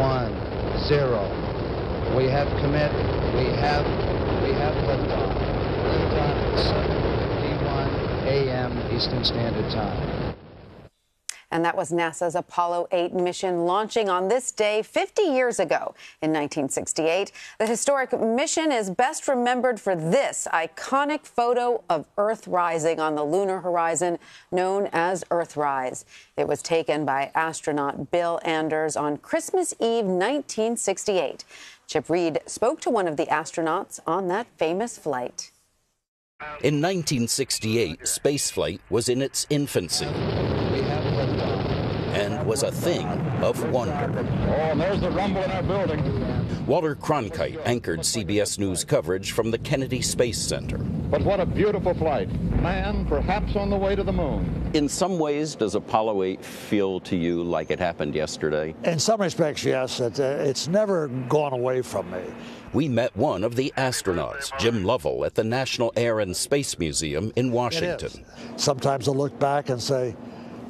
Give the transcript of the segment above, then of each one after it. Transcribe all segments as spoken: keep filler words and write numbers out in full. one, zero. We have commit. We have we have liftoff. Liftoff at seven fifty-one a m Eastern Standard Time. And that was NASA's Apollo eight mission launching on this day fifty years ago in nineteen sixty-eight. The historic mission is best remembered for this iconic photo of Earth rising on the lunar horizon known as Earthrise. It was taken by astronaut Bill Anders on Christmas Eve nineteen sixty-eight. Chip Reed spoke to one of the astronauts on that famous flight. In nineteen sixty-eight, spaceflight was in its infancy and was a thing of wonder. Oh, and there's the rumble in our building. Walter Cronkite anchored C B S News coverage from the Kennedy Space Center. But what a beautiful flight. Man, perhaps on the way to the moon. In some ways, does Apollo eight feel to you like it happened yesterday? In some respects, yes. It, uh, it's never gone away from me. We met one of the astronauts, Jim Lovell, at the National Air and Space Museum in Washington. Sometimes I look back and say,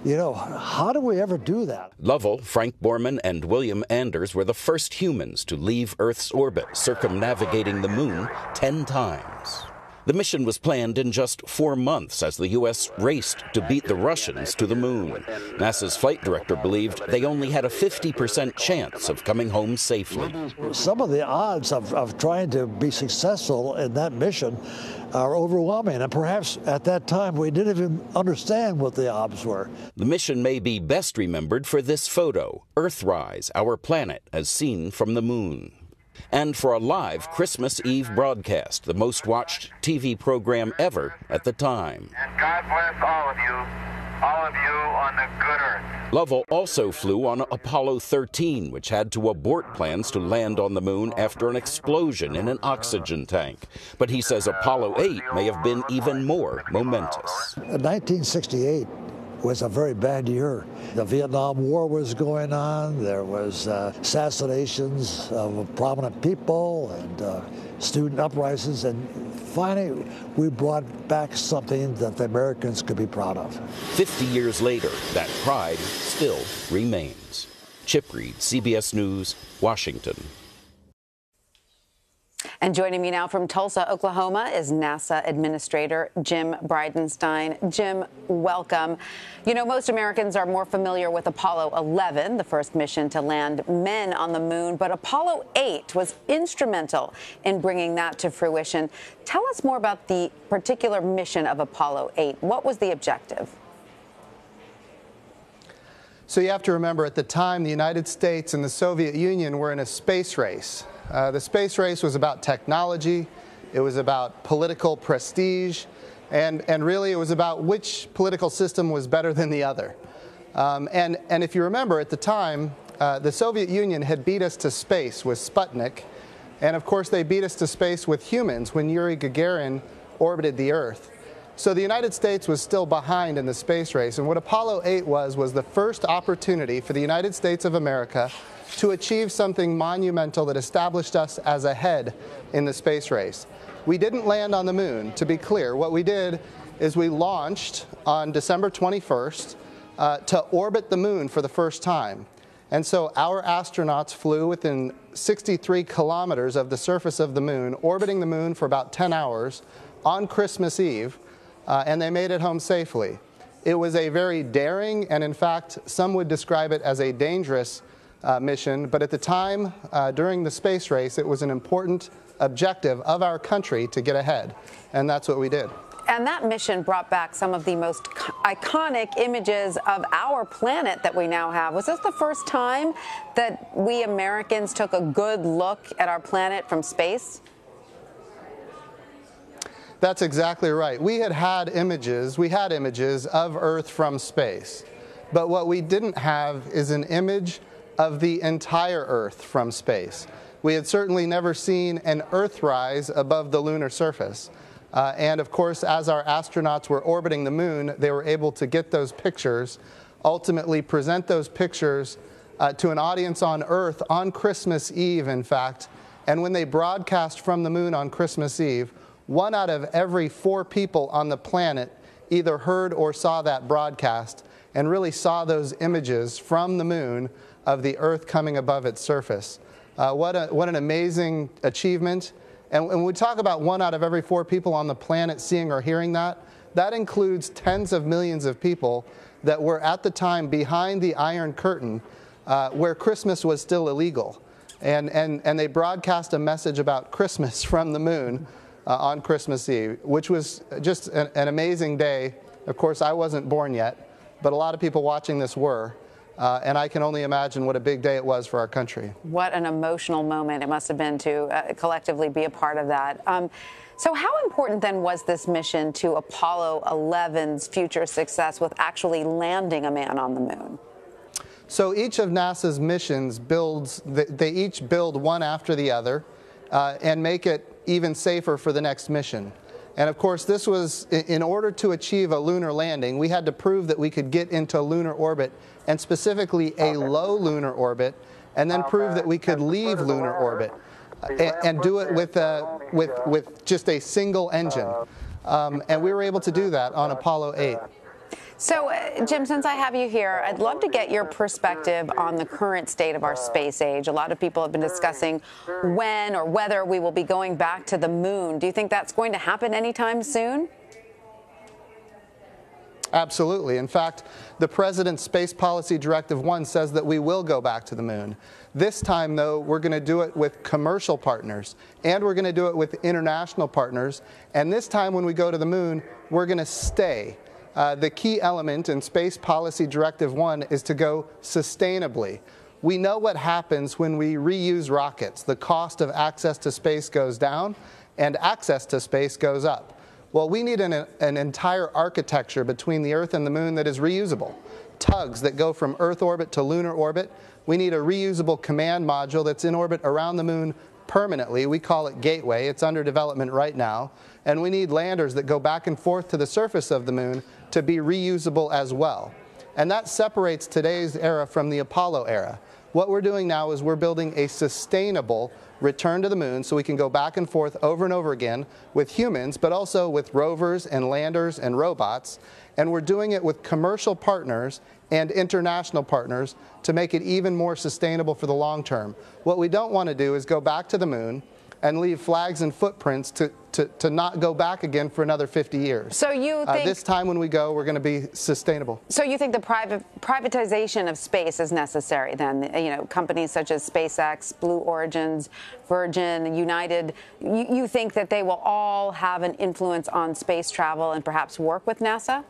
you know, how do we ever do that? Lovell, Frank Borman, and William Anders were the first humans to leave Earth's orbit, circumnavigating the moon ten times. The mission was planned in just four months as the U S raced to beat the Russians to the moon. NASA's flight director believed they only had a fifty percent chance of coming home safely. Some of the odds of, of trying to be successful in that mission are overwhelming, and perhaps at that time we didn't even understand what the odds were. The mission may be best remembered for this photo, Earthrise, our planet as seen from the moon. And for a live Christmas Eve broadcast, the most watched T V program ever at the time. And God bless all of you. All of you on the good Earth. Lovell also flew on Apollo thirteen, which had to abort plans to land on the moon after an explosion in an oxygen tank. But he says Apollo eight may have been even more momentous. nineteen sixty-eight was a very bad year. The Vietnam War was going on. There was uh, assassinations of prominent people and uh, student uprisings, and finally we brought back something that the Americans could be proud of. fifty years later, that pride still remains. Chip Reed, C B S News, Washington. And joining me now from Tulsa, Oklahoma, is NASA Administrator Jim Bridenstine. Jim, welcome. You know, most Americans are more familiar with Apollo eleven, the first mission to land men on the moon, but Apollo eight was instrumental in bringing that to fruition. Tell us more about the particular mission of Apollo eight. What was the objective? So you have to remember, at the time, the United States and the Soviet Union were in a space race. Uh, the space race was about technology, it was about political prestige, and, and really it was about which political system was better than the other. Um, and, and if you remember, at the time, uh, the Soviet Union had beat us to space with Sputnik, and of course they beat us to space with humans when Yuri Gagarin orbited the Earth. So the United States was still behind in the space race, and what Apollo eight was was the first opportunity for the United States of America to achieve something monumental that established us as ahead in the space race. We didn't land on the moon, to be clear. What we did is we launched on December twenty-first uh, to orbit the moon for the first time. And so our astronauts flew within sixty-three kilometers of the surface of the moon, orbiting the moon for about ten hours on Christmas Eve, uh, and they made it home safely. It was a very daring, and in fact, some would describe it as a dangerous Uh, mission, but at the time, uh, during the space race, it was an important objective of our country to get ahead, and that's what we did. And that mission brought back some of the most iconic images of our planet that we now have. Was this the first time that we Americans took a good look at our planet from space? That's exactly right. We had had images, we had images of Earth from space, but what we didn't have is an image of the entire Earth from space. We had certainly never seen an Earthrise above the lunar surface. Uh, and of course, as our astronauts were orbiting the moon, they were able to get those pictures, ultimately present those pictures uh, to an audience on Earth on Christmas Eve, in fact. And when they broadcast from the moon on Christmas Eve, one out of every four people on the planet either heard or saw that broadcast and really saw those images from the moon of the Earth coming above its surface. Uh, what, a, what an amazing achievement. And when we talk about one out of every four people on the planet seeing or hearing that, that includes tens of millions of people that were at the time behind the Iron Curtain, uh, where Christmas was still illegal. And, and, and they broadcast a message about Christmas from the moon uh, on Christmas Eve, which was just an, an amazing day. Of course, I wasn't born yet, but a lot of people watching this were. Uh, and I can only imagine what a big day it was for our country. What an emotional moment it must have been to uh, collectively be a part of that. Um, so how important then was this mission to Apollo eleven's future success with actually landing a man on the moon? So each of NASA's missions builds, they each build one after the other uh, and make it even safer for the next mission. And of course, this was, in order to achieve a lunar landing, we had to prove that we could get into lunar orbit, and specifically a low lunar orbit, and then prove that we could leave lunar orbit and, and do it with, a, with, with just a single engine. Um, and we were able to do that on Apollo eight. So, uh, Jim, since I have you here, I'd love to get your perspective on the current state of our space age. A lot of people have been discussing when or whether we will be going back to the moon. Do you think that's going to happen anytime soon? Absolutely. In fact, the President's Space Policy Directive one says that we will go back to the moon. This time, though, we're going to do it with commercial partners, and we're going to do it with international partners. And this time, when we go to the moon, we're going to stay. Uh, the key element in Space Policy Directive one is to go sustainably. We know what happens when we reuse rockets. The cost of access to space goes down, and access to space goes up. Well, we need an, an entire architecture between the Earth and the moon that is reusable. Tugs that go from Earth orbit to lunar orbit. We need a reusable command module that's in orbit around the moon permanently. We call it Gateway. It's under development right now. And we need landers that go back and forth to the surface of the moon to be reusable as well. And that separates today's era from the Apollo era. What we're doing now is we're building a sustainable return to the moon so we can go back and forth over and over again with humans, but also with rovers and landers and robots. And we're doing it with commercial partners and international partners to make it even more sustainable for the long term. What we don't want to do is go back to the moon and leave flags and footprints to, to, to not go back again for another fifty years. So you think... Uh, this time when we go, we're going to be sustainable. So you think the private, privatization of space is necessary then? You know, companies such as SpaceX, Blue Origins, Virgin, United, you, you think that they will all have an influence on space travel and perhaps work with NASA?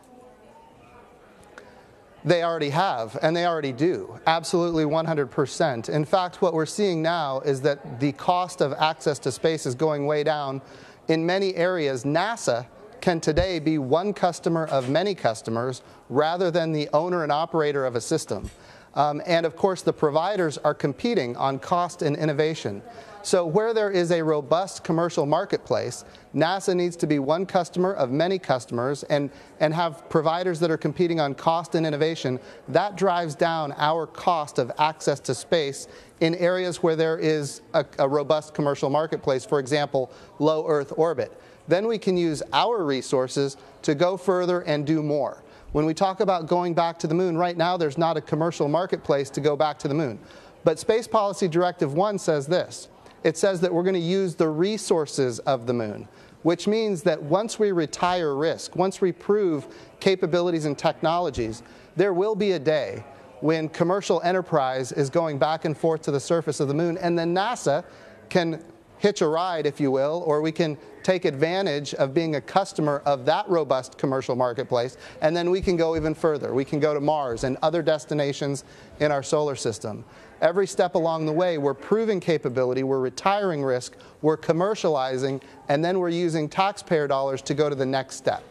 They already have, and they already do, absolutely one hundred percent. In fact, what we're seeing now is that the cost of access to space is going way down. In many areas, NASA can today be one customer of many customers rather than the owner and operator of a system. Um, and of course, the providers are competing on cost and innovation. So where there is a robust commercial marketplace, NASA needs to be one customer of many customers and, and have providers that are competing on cost and innovation. That drives down our cost of access to space in areas where there is a, a robust commercial marketplace, for example, low Earth orbit. Then we can use our resources to go further and do more. When we talk about going back to the moon, right now there's not a commercial marketplace to go back to the moon. But Space Policy Directive one says this. It says that we're going to use the resources of the moon, which means that once we retire risk, once we prove capabilities and technologies, there will be a day when commercial enterprise is going back and forth to the surface of the moon, and then NASA can hitch a ride, if you will, or we can take advantage of being a customer of that robust commercial marketplace, and then we can go even further. We can go to Mars and other destinations in our solar system. Every step along the way, we're proving capability, we're retiring risk, we're commercializing, and then we're using taxpayer dollars to go to the next step.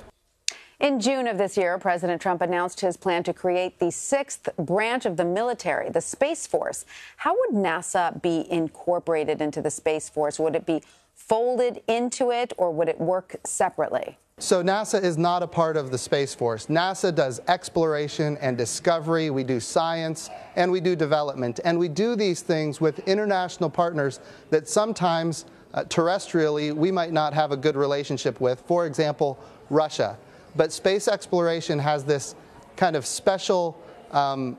In June of this year, President Trump announced his plan to create the sixth branch of the military, the Space Force. How would NASA be incorporated into the Space Force? Would it be folded into it, or would it work separately? So NASA is not a part of the Space Force. NASA does exploration and discovery, we do science, and we do development. And we do these things with international partners that sometimes, uh, terrestrially, we might not have a good relationship with, for example, Russia. But space exploration has this kind of special um,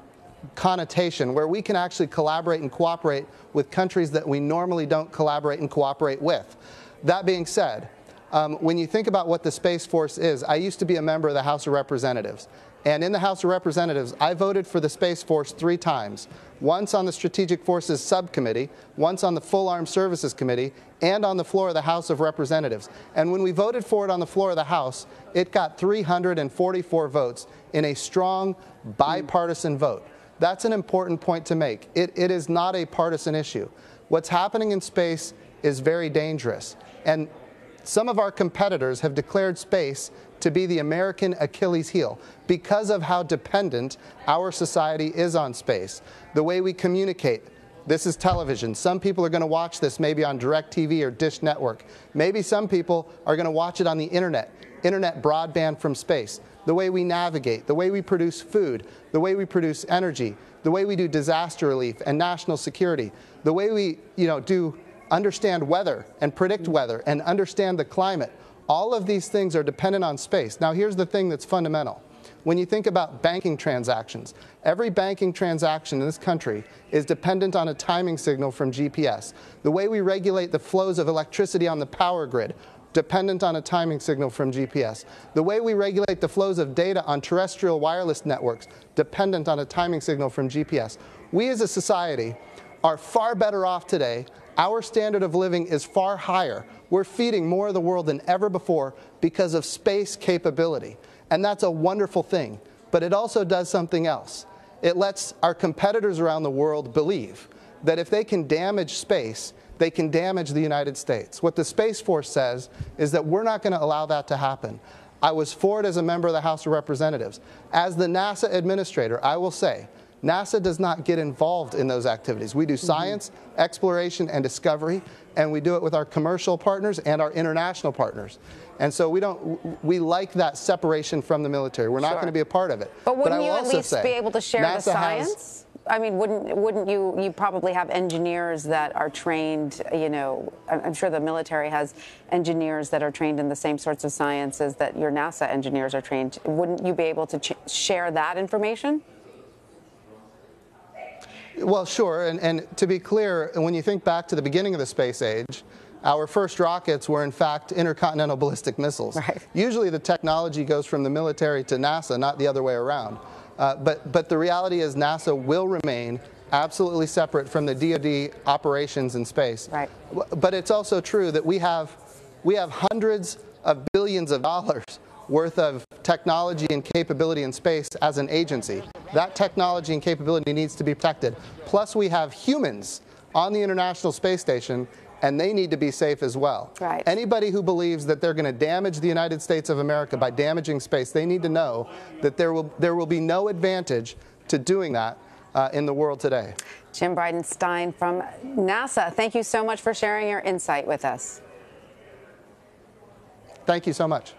connotation where we can actually collaborate and cooperate with countries that we normally don't collaborate and cooperate with. That being said, um, when you think about what the Space Force is, I used to be a member of the House of Representatives. And in the House of Representatives, I voted for the Space Force three times. Once on the Strategic Forces Subcommittee, once on the Full Armed Services Committee, and on the floor of the House of Representatives. And when we voted for it on the floor of the House, it got three hundred forty-four votes in a strong bipartisan vote. That's an important point to make. It, it is not a partisan issue. What's happening in space is very dangerous. And some of our competitors have declared space to be the American Achilles heel because of how dependent our society is on space. The way we communicate, this is television. Some people are going to watch this maybe on DirecTV or Dish Network. Maybe some people are going to watch it on the internet, internet broadband from space. The way we navigate, the way we produce food, the way we produce energy, the way we do disaster relief and national security, the way we, you know, do understand weather and predict weather and understand the climate. All of these things are dependent on space. Now here's the thing that's fundamental. When you think about banking transactions, every banking transaction in this country is dependent on a timing signal from G P S. The way we regulate the flows of electricity on the power grid, dependent on a timing signal from G P S. The way we regulate the flows of data on terrestrial wireless networks, dependent on a timing signal from G P S. We as a society are far better off today. Our standard of living is far higher. We're feeding more of the world than ever before because of space capability. And that's a wonderful thing. But it also does something else. It lets our competitors around the world believe that if they can damage space, they can damage the United States. What the Space Force says is that we're not going to allow that to happen. I was for it as a member of the House of Representatives. As the NASA administrator, I will say, NASA does not get involved in those activities. We do science, mm-hmm. exploration, and discovery, and we do it with our commercial partners and our international partners. And so we don't, we like that separation from the military. We're not sure. going to be a part of it. But wouldn't but you at least say, be able to share NASA the science? I mean, wouldn't wouldn't you? You probably have engineers that are trained. You know, I'm sure the military has engineers that are trained in the same sorts of sciences that your NASA engineers are trained. Wouldn't you be able to ch share that information? Well, sure, and, and to be clear, when you think back to the beginning of the space age, our first rockets were, in fact, intercontinental ballistic missiles. Right. Usually the technology goes from the military to NASA, not the other way around. Uh, but, but the reality is NASA will remain absolutely separate from the D O D operations in space. Right. But it's also true that we have, we have hundreds of billions of dollars worth of technology and capability in space as an agency. That technology and capability needs to be protected. Plus we have humans on the International Space Station and they need to be safe as well. Right. Anybody who believes that they're going to damage the United States of America by damaging space, they need to know that there will, there will be no advantage to doing that uh, in the world today. Jim Bridenstine from NASA, thank you so much for sharing your insight with us. Thank you so much.